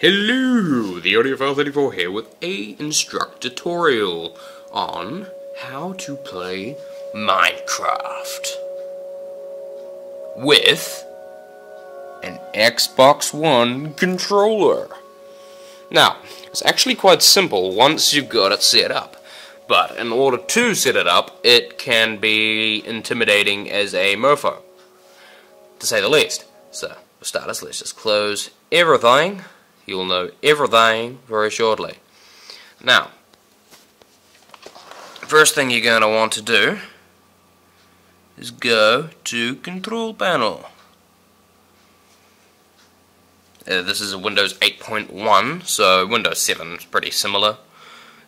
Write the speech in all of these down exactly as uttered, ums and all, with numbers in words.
Hello, TheAudiophile thirty-four here with a instruct tutorial on how to play Minecraft with an Xbox One controller. Now, it's actually quite simple once you've got it set up, but in order to set it up, it can be intimidating as a mofo, to say the least. So, for starters, let's just close everything. You'll know everything very shortly. Now, first thing you're going to want to do is go to Control Panel. Uh, this is a Windows eight point one, so Windows seven is pretty similar.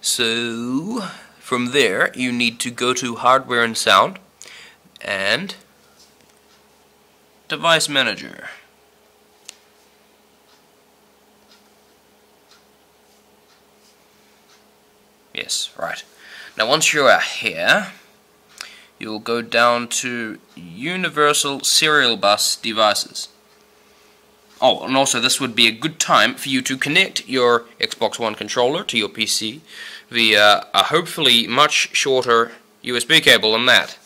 So, from there, you need to go to Hardware and Sound and Device Manager. Yes, right. Now once you are here, you'll go down to Universal Serial Bus Devices. Oh, and also this would be a good time for you to connect your Xbox One controller to your P C via a hopefully much shorter U S B cable than that.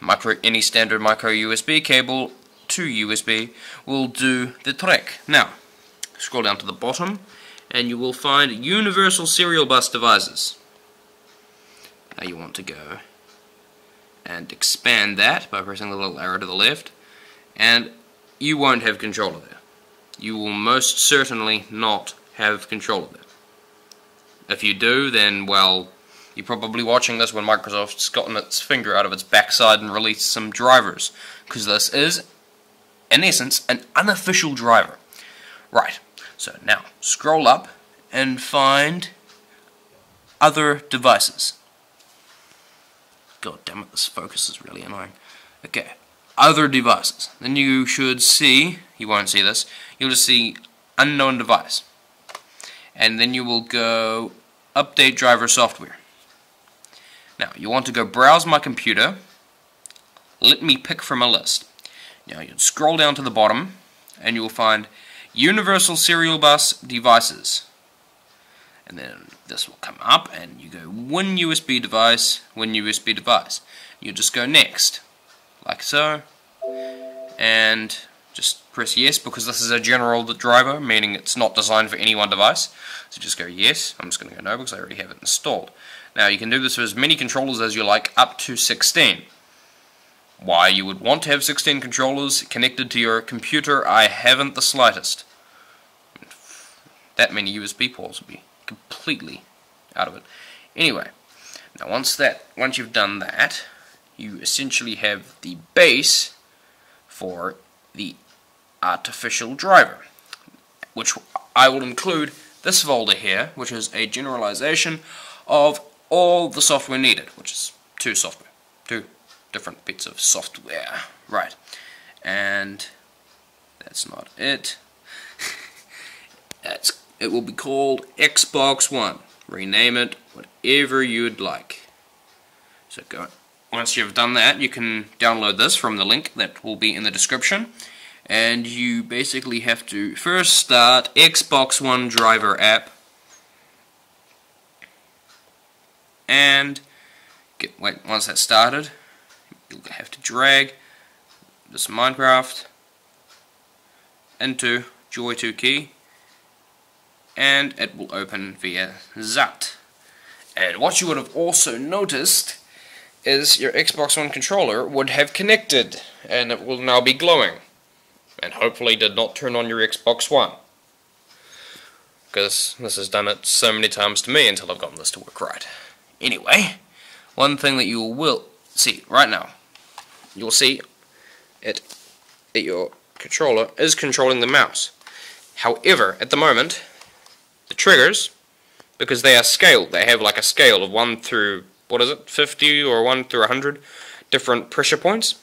Micro, any standard micro U S B cable to U S B will do the trick. Now, scroll down to the bottom, and you will find Universal Serial Bus Devices. Now you want to go and expand that by pressing the little arrow to the left, and you won't have control of that. You will most certainly not have control of that. If you do, then, well, you're probably watching this when Microsoft's gotten its finger out of its backside and released some drivers, because this is, in essence, an unofficial driver. Right. So now, scroll up and find other devices. God damn it, this focus is really annoying. Okay, other devices. Then you should see, you won't see this, you'll just see unknown device. And then you will go update driver software. Now, you want to go browse my computer. Let me pick from a list. Now, you'd scroll down to the bottom and you'll find Universal Serial Bus Devices, and then this will come up and you go WinUSB device, WinUSB device. You just go next, like so, and just press yes, because this is a general driver, meaning it's not designed for any one device. So just go yes. I'm just going to go no because I already have it installed. Now you can do this for as many controllers as you like, up to sixteen. Why you would want to have sixteen controllers connected to your computer, I haven't the slightest. That many U S B ports would be completely out of it. Anyway, now once that, once you've done that, you essentially have the base for the artificial driver, which I will include this folder here, which is a generalization of all the software needed, which is two software, two. different bits of software. Right. And that's not it. that's, it will be called Xbox One. Rename it whatever you'd like. So go. Once you've done that, you can download this from the link that will be in the description. And you basically have to first start Xbox One driver app. And get, wait, once that's started, you'll have to drag this Minecraft into Joy two Key, and it will open via that. And what you would have also noticed is your Xbox One controller would have connected, and it will now be glowing, and hopefully did not turn on your Xbox One, because this has done it so many times to me until I've gotten this to work right. Anyway, one thing that you will see right now, you'll see it that your controller is controlling the mouse. However, at the moment, the triggers, because they are scaled, they have like a scale of one through, what is it, fifty or one through one hundred different pressure points.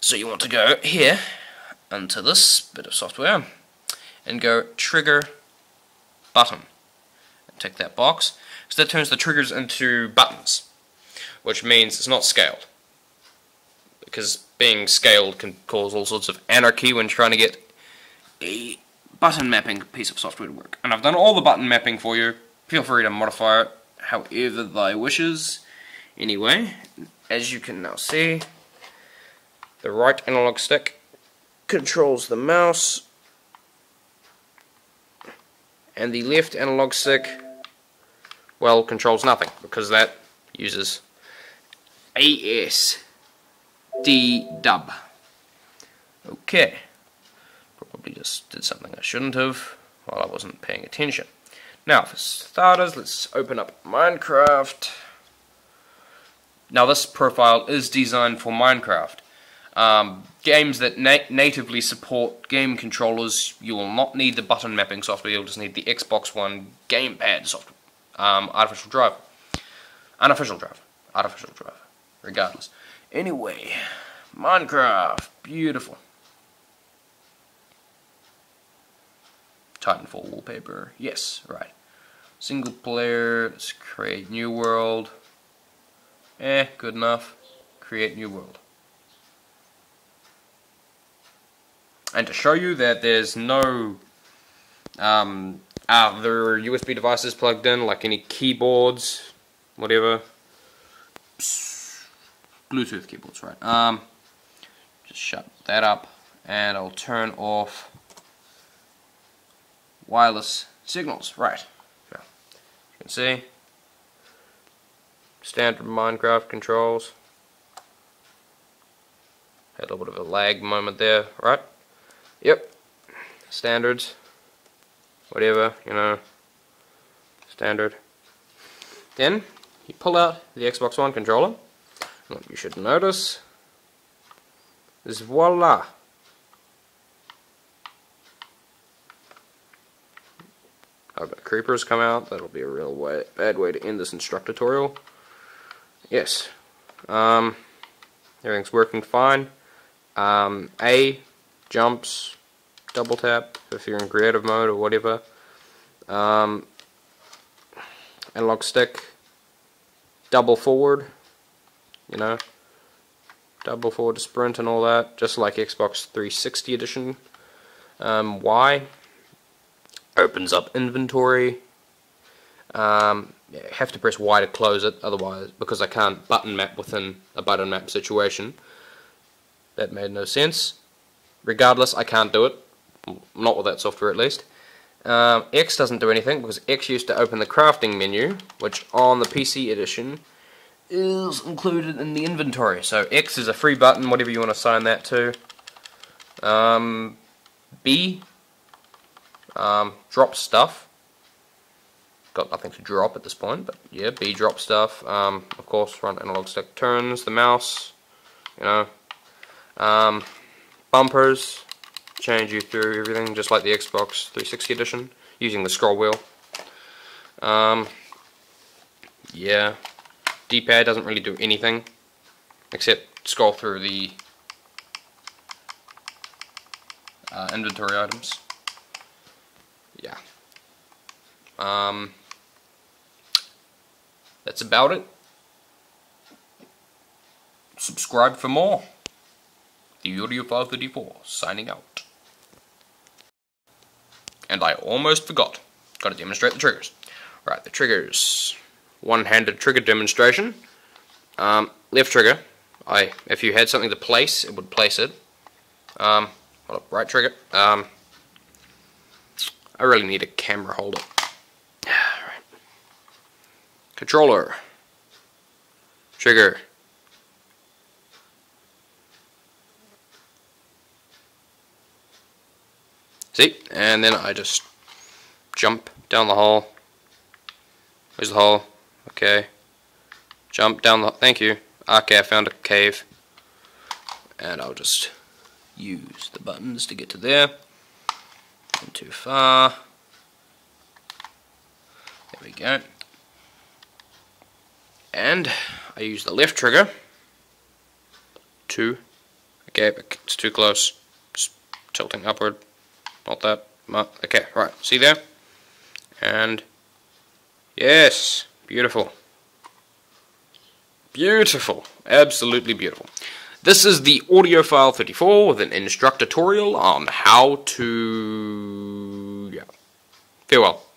So you want to go here into this bit of software and go trigger button and tick that box, so that turns the triggers into buttons, which means it's not scaled, because being scaled can cause all sorts of anarchy when trying to get a button mapping piece of software to work. And I've done all the button mapping for you. Feel free to modify it however thy wishes. Anyway, as you can now see, the right analog stick controls the mouse, and the left analog stick, well, controls nothing, because that uses A S D dub. Okay, probably just did something I shouldn't have while I wasn't paying attention. Now, for starters, let's open up Minecraft. Now, this profile is designed for Minecraft. Um, games that na natively support game controllers, you will not need the button mapping software, you'll just need the Xbox One gamepad software, um, artificial driver, unofficial driver, artificial driver, regardless. Anyway, Minecraft, beautiful. Titanfall wallpaper, yes, right. Single player, let's create new world. Eh, good enough. Create new world. And to show you that there's no um, other U S B devices plugged in, like any keyboards, whatever. Bluetooth keyboards, right. Um, just shut that up, and I'll turn off wireless signals, right. So, you can see, standard Minecraft controls. Had a little bit of a lag moment there, right? Yep, standards, whatever, you know, standard. Then you pull out the Xbox One controller. What you should notice is, voila, I've got creepers come out. That'll be a real way, bad way to end this instructor tutorial. Yes, um, everything's working fine. Um, A jumps, double tap if you're in creative mode or whatever. Um, analog stick, double forward, you know, double forward to sprint and all that, just like Xbox three sixty edition. Um, Y opens up inventory. Um, yeah, have to press Y to close it, otherwise, because I can't button map within a button map situation. That made no sense. Regardless, I can't do it, not with that software at least. Um, X doesn't do anything, because X used to open the crafting menu, which on the P C edition is included in the inventory. So X is a free button, whatever you want to assign that to. Um, B um, drops stuff. Got nothing to drop at this point, but yeah, B drops stuff. Um, of course, run analog stick turns the mouse, you know. Um, Bumpers change you through everything, just like the Xbox three sixty edition, using the scroll wheel. Um, yeah, D-pad doesn't really do anything except scroll through the uh, inventory items. Yeah. Um, that's about it. Subscribe for more. The Audio File thirty-four, signing out. And I almost forgot. Got to demonstrate the triggers. Right, the triggers. One-handed trigger demonstration. Um, left trigger. I, if you had something to place, it would place it. Um, well, right trigger. Um, I really need a camera holder. Right. Controller. Trigger. See? And then I just jump down the hole. Where's the hole? Okay. Jump down the... Thank you. Okay, I found a cave. And I'll just use the buttons to get to there. Not too far. There we go. And I use the left trigger. Two. Okay, it's too close. It's tilting upward. Not that much. Okay, right. See there? And yes, beautiful. Beautiful. Absolutely beautiful. This is the AudioFile thirty-four with an instructor tutorial on how to Farewell.